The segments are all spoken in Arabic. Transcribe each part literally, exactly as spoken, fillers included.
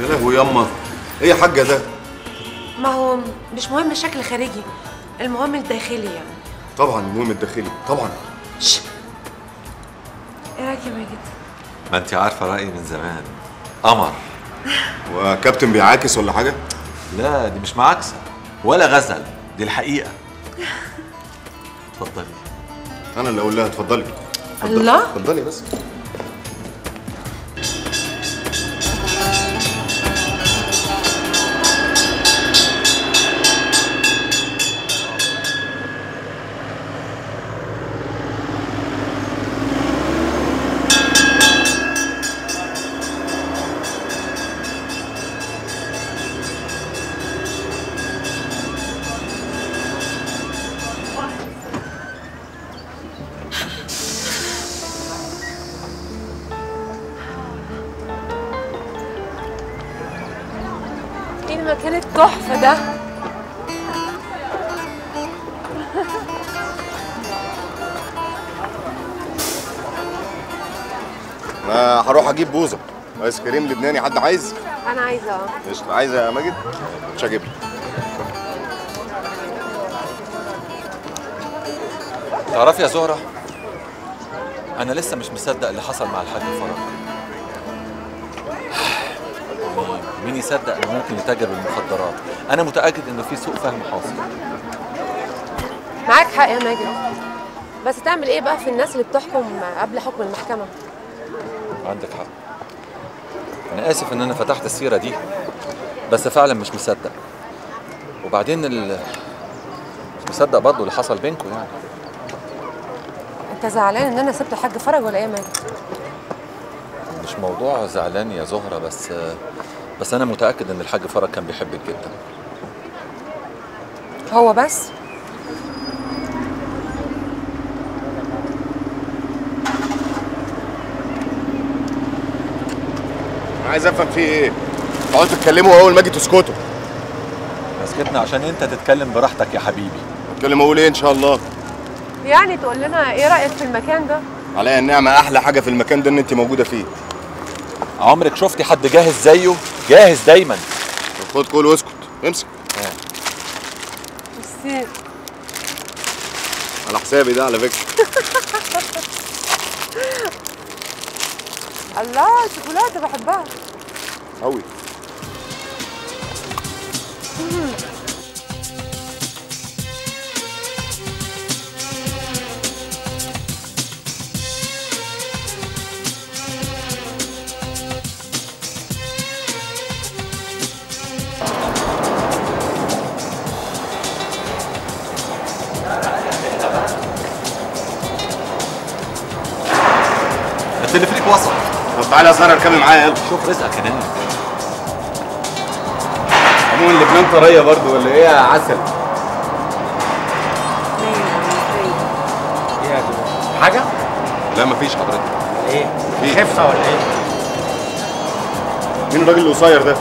يا لهوي يما، ايه يا حاجه ده؟ ما هو مش مهم الشكل الخارجي، المهم الداخلي يعني. طبعا المهم الداخلي طبعا. شش، ايه رايك يا ماجد؟ ما انت عارفه رايي من زمان. قمر. وكابتن بيعاكس ولا حاجه؟ لا دي مش معاكسه ولا غزل، دي الحقيقه. اتفضلي. انا اللي اقول لها اتفضلي. الله، اتفضلي بس. المكان التحفة ده. انا هروح اجيب بوظه ايس كريم لبناني، حد عايز؟ انا عايزه. اه قشطه، عايزه يا ماجد؟ مش هجيب لك. تعرفي يا زهره، انا لسه مش مصدق اللي حصل مع الحاج فرج. مين يصدق انه ممكن يتاجر بالمخدرات؟ انا متاكد انه في سوء فهم حاصل. معاك حق يا ماجد، بس تعمل ايه بقى في الناس اللي بتحكم قبل حكم المحكمه؟ عندك حق. انا اسف ان انا فتحت السيره دي، بس فعلا مش مصدق. وبعدين ال... مش مصدق برضه اللي حصل بينكم يعني. انت زعلان ان انا سبت الحاج فرج ولا ايه يا ماجد؟ مش موضوع زعلان يا زهره، بس بس أنا متأكد إن الحاج فرج كان بيحبك جدا. هو بس؟ أنا عايز أفهم فيه إيه؟ تقعدوا تتكلموا أول ما أجي تسكتوا. سكتنا عشان أنت تتكلم براحتك يا حبيبي. أتكلم أقول إيه إن شاء الله؟ يعني تقول لنا إيه رأيك في المكان ده؟ عليا النعمة، أحلى حاجة في المكان ده إن أنت موجودة فيه. عمرك شفتي حد جاهز زيه؟ جاهز دايما. خد كل واسكت، امسك. اه ميرسي. على حسابي ده على فكره. الله، الشوكولاته بحبها قوي. التليفريك وصل. طب تعالى يا زهره اركبي معايا يلا. شوف رزقك هنا. عموما لبنان طريه برضه ولا ايه يا عسل؟ ايه يا جدعان؟ حاجه؟ لا مفيش حضرتك. ايه؟ خفه ولا ايه؟ مين الراجل القصير ده؟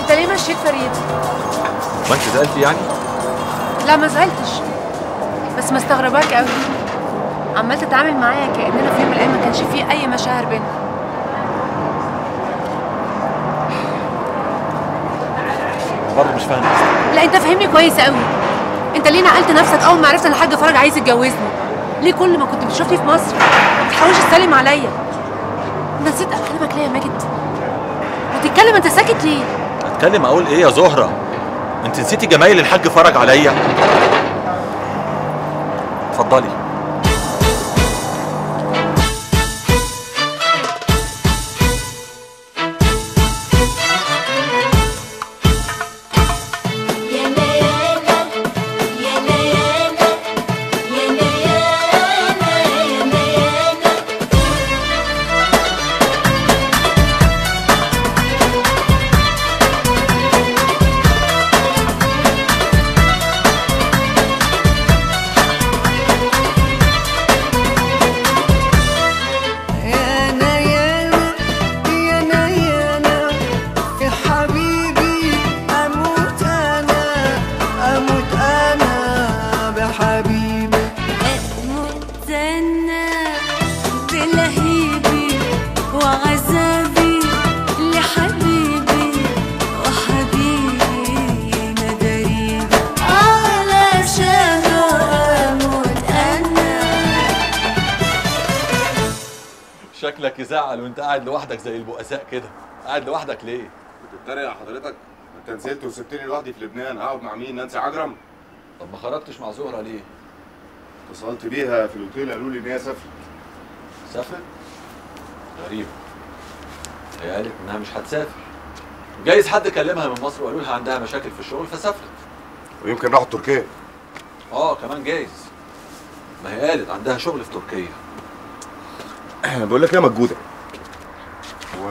انت ليه مشيت فريد؟ ما انت زعلتي يعني؟ لا ما زعلتش، بس مستغرباك قوي. عمال تتعامل معايا كأننا في يوم من الأيام ما كانش فيه أي مشاعر بينا. برضه مش فاهم. لا أنت فاهمني كويس قوي. أنت ليه نقلت نفسك أول ما عرفت إن الحاج فرج عايز يتجوزني؟ ليه كل ما كنت بتشوفني في مصر ما بتحاولش تسلم عليا؟ نسيت أكلمك ليه يا ماجد؟ بتتكلم أنت ساكت ليه؟ أتكلم أقول إيه يا زهرة؟ أنت نسيتي جمايل الحاج فرج عليا؟ اتفضلي. شكلك يزعل وانت قاعد لوحدك زي البؤساء كده. قاعد لوحدك ليه؟ بتتريق على حضرتك؟ انت نزلت وسبتني لوحدي في لبنان. اقعد مع مين؟ نانسي عجرم؟ طب ما خرجتش مع زهرة ليه؟ اتصلت بيها في الاوتيل قالوا لي ان هي سافرت. سافرت؟ غريبة. هي قالت انها مش هتسافر. جايز حد كلمها من مصر وقالوا لها عندها مشاكل في الشغل فسافرت. ويمكن راحوا تركيا. اه كمان جايز. ما هي قالت عندها شغل في تركيا. بقول لك يا مجودة، هو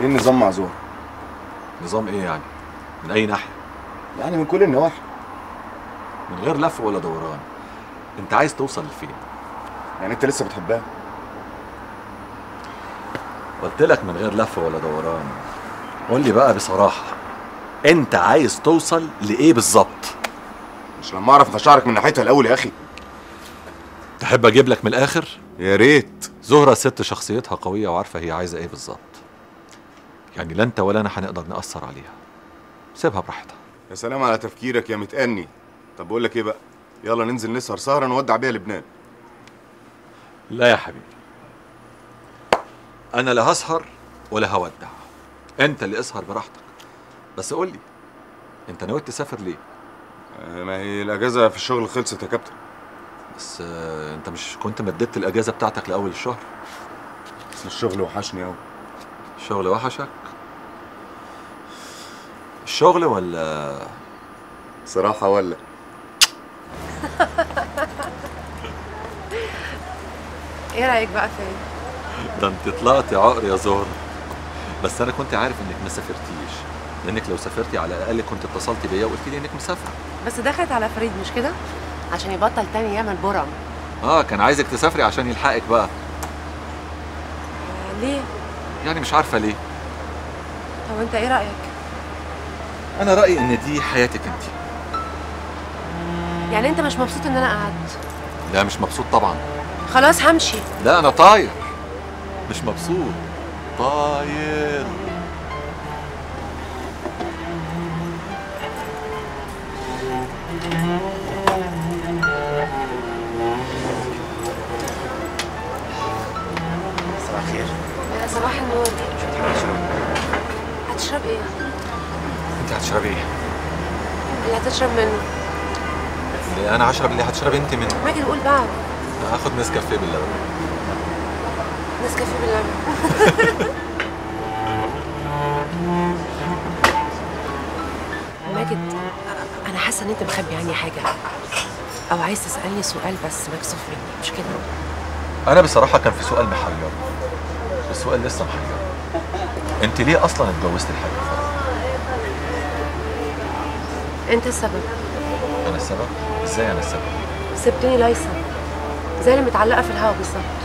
ايه النظام مع زهرة؟ نظام ايه يعني؟ من اي ناحية؟ يعني من كل النواحي، من غير لف ولا دوران. انت عايز توصل لفين؟ يعني انت لسه بتحبها؟ قلت لك من غير لف ولا دوران. قول لي بقى بصراحة، انت عايز توصل لايه بالظبط؟ مش لما اعرف مشاعرك من ناحيتها الاول يا اخي. تحب اجيب لك من الاخر؟ يا ريت. زهرة ست شخصيتها قوية وعارفة هي عايزة ايه بالظبط. يعني لا انت ولا انا هنقدر نأثر عليها. سيبها براحتها. يا سلام على تفكيرك يا متأني. طب بقول لك ايه بقى؟ يلا ننزل نسهر سهرة نودع بيها لبنان. لا يا حبيبي، انا لا هسهر ولا هودع. انت اللي اسهر براحتك. بس قول لي، انت ناوي تسافر ليه؟ ما هي الاجازة في الشغل خلصت يا كابتن. بس انت مش كنت مددت الاجازه بتاعتك لاول الشهر؟ بس الشغل وحشني قوي. الشغل وحشك؟ الشغل ولا صراحه ولا ايه رايك بقى فين؟ ده انت طلعتي عقر يا زهره. بس انا كنت عارف انك ما سافرتيش، لانك لو سافرتي على الاقل كنت اتصلتي بيا وقلت لي انك مسافره. بس دخلت على فريد مش كده؟ عشان يبطل تاني يعمل برم. اه كان عايزك تسافري عشان يلحقك بقى. آه ليه؟ يعني مش عارفه ليه. طب انت ايه رايك؟ انا رايي ان دي حياتك انت. يعني انت مش مبسوط ان انا قعدت؟ لا مش مبسوط طبعا. خلاص همشي. لا انا طاير. مش مبسوط، طاير. صباح النور. مش بتحبي تشربي؟ هتشربي ايه؟ انت هتشربي ايه؟ اللي هتشرب منه. اللي انا هشرب اللي هتشربي انت منه. ما تقول بعد. هاخد نسكافيه باللبن. نسكافيه باللبن. ماجد، انا حاسه ان انت مخبي عني حاجه او عايز تسالني سؤال بس مكسوف مني، مش كده؟ انا بصراحه كان في سؤال محير. السؤال لسه محير. انت ليه اصلا اتجوزت الحاجة؟ انت السبب. انا السبب؟ ازاي انا السبب؟ سبتني لايسة زي اللي متعلقه في الهوا بالظبط.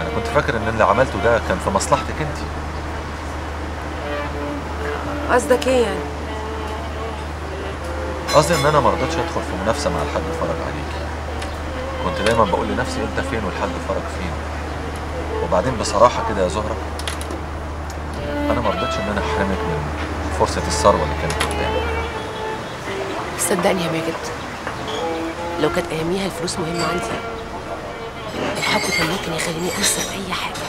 انا كنت فاكر ان اللي عملته ده كان في مصلحتك انت. قصدك ايه يعني؟ قصدي ان انا ما رضيتش ادخل في منافسه مع الحاج فرج عليكي. كنت دايما بقول لنفسي انت فين والحاج فرج فين. وبعدين بصراحة كده يا زهرة، أنا ما رضيتش إن أنا أحرمك من فرصة الثروة اللي كانت قدامي. صدقني يا ماجد، لو كانت أياميها الفلوس مهمة عندي، الحب كان ممكن يخليني أنسى أي حاجة.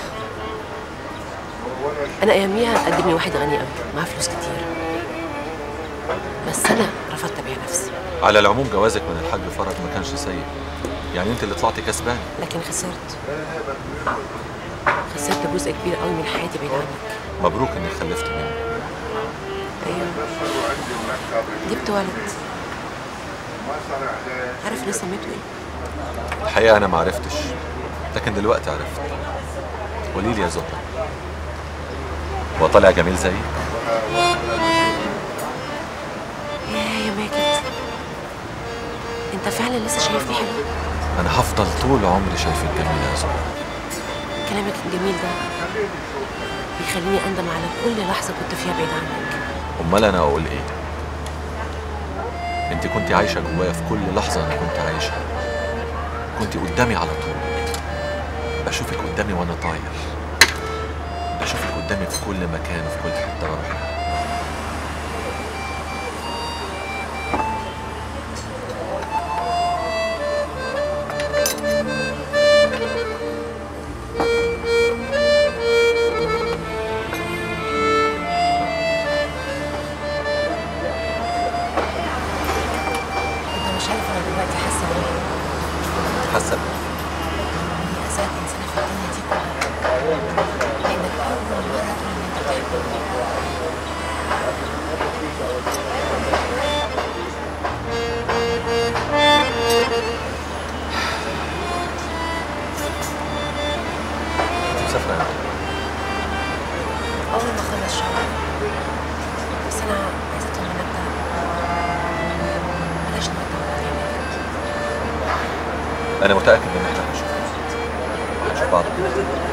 أنا أياميها قدمني واحد غني أوي معاه فلوس كتير، بس أنا رفضت أبيع نفسي. على العموم جوازك من الحاج فرج ما كانش سيء، يعني أنت اللي طلعتي كسبان. لكن خسرت. خسرت جزء كبير قوي من حياتي بعيد عنك. مبروك انك خلفت مني. ايوه جبت ولد. عارف انا سميته ايه؟ الحقيقه انا ما عرفتش، لكن دلوقتي عرفت. قولي لي يا زهره، هو طالع جميل زيي؟ يا يا ماجد، انت فعلا لسه شايفني حلو؟ انا هفضل طول عمري شايفك جميله يا زهره. كلامك الجميل ده بيخليني اندم على كل لحظه كنت فيها بعيد عنك. امال انا اقول ايه؟ انت كنت عايشه جوايا في كل لحظه انا كنت عايشها. كنت قدامي على طول. بشوفك قدامي وانا طاير. بشوفك قدامي في كل مكان وفي كل حته بروحها. Thank you. اول ما اخلص شغل. بس انا عايزه اطلع نبدا، بلاش نبدا يعني. انا متاكد ان احنا هنشوف بعض.